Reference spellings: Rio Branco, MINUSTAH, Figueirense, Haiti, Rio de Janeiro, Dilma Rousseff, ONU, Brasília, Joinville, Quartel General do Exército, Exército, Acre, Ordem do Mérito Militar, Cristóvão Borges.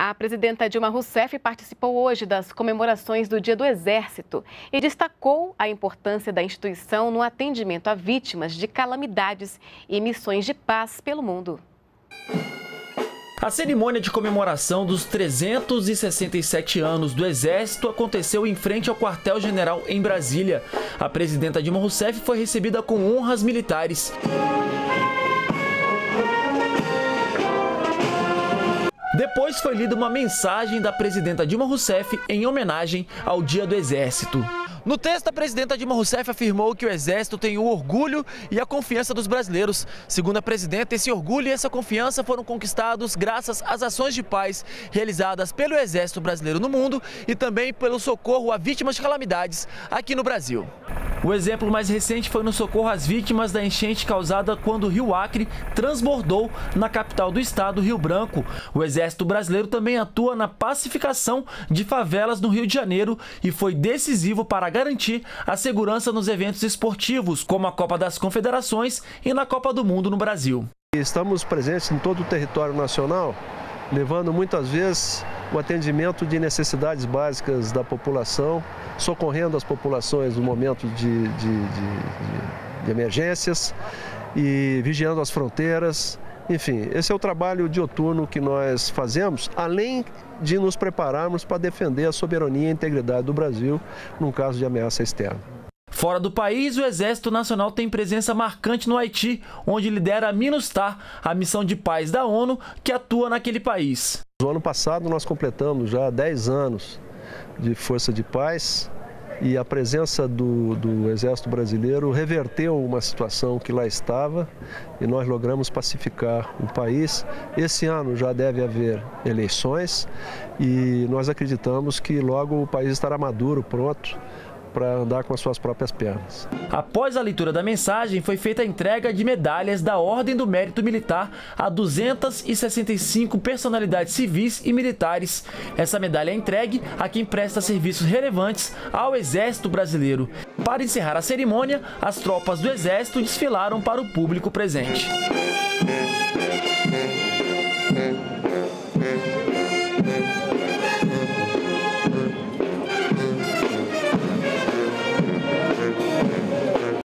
A presidenta Dilma Rousseff participou hoje das comemorações do Dia do Exército e destacou a importância da instituição no atendimento a vítimas de calamidades e missões de paz pelo mundo. A cerimônia de comemoração dos 367 anos do Exército aconteceu em frente ao quartel-general em Brasília. A presidenta Dilma Rousseff foi recebida com honras militares. Depois foi lida uma mensagem da presidenta Dilma Rousseff em homenagem ao Dia do Exército. No texto, a presidenta Dilma Rousseff afirmou que o Exército tem o orgulho e a confiança dos brasileiros. Segundo a presidenta, esse orgulho e essa confiança foram conquistados graças às ações de paz realizadas pelo Exército Brasileiro no mundo e também pelo socorro a vítimas de calamidades aqui no Brasil. O exemplo mais recente foi no socorro às vítimas da enchente causada quando o rio Acre transbordou na capital do estado, Rio Branco. O Exército Brasileiro também atua na pacificação de favelas no Rio de Janeiro e foi decisivo para garantir a segurança nos eventos esportivos, como a Copa das Confederações e na Copa do Mundo no Brasil. Estamos presentes em todo o território nacional, levando muitas vezes o atendimento de necessidades básicas da população, socorrendo as populações no momento de emergências e vigiando as fronteiras. Enfim, esse é o trabalho dioturno que nós fazemos, além de nos prepararmos para defender a soberania e a integridade do Brasil num caso de ameaça externa. Fora do país, o Exército Nacional tem presença marcante no Haiti, onde lidera a MINUSTAH, a missão de paz da ONU, que atua naquele país. No ano passado nós completamos já 10 anos de força de paz e a presença do Exército Brasileiro reverteu uma situação que lá estava e nós logramos pacificar o país. Esse ano já deve haver eleições e nós acreditamos que logo o país estará maduro, pronto, para andar com as suas próprias pernas. Após a leitura da mensagem, foi feita a entrega de medalhas da Ordem do Mérito Militar a 265 personalidades civis e militares. Essa medalha é entregue a quem presta serviços relevantes ao Exército Brasileiro. Para encerrar a cerimônia, as tropas do Exército desfilaram para o público presente.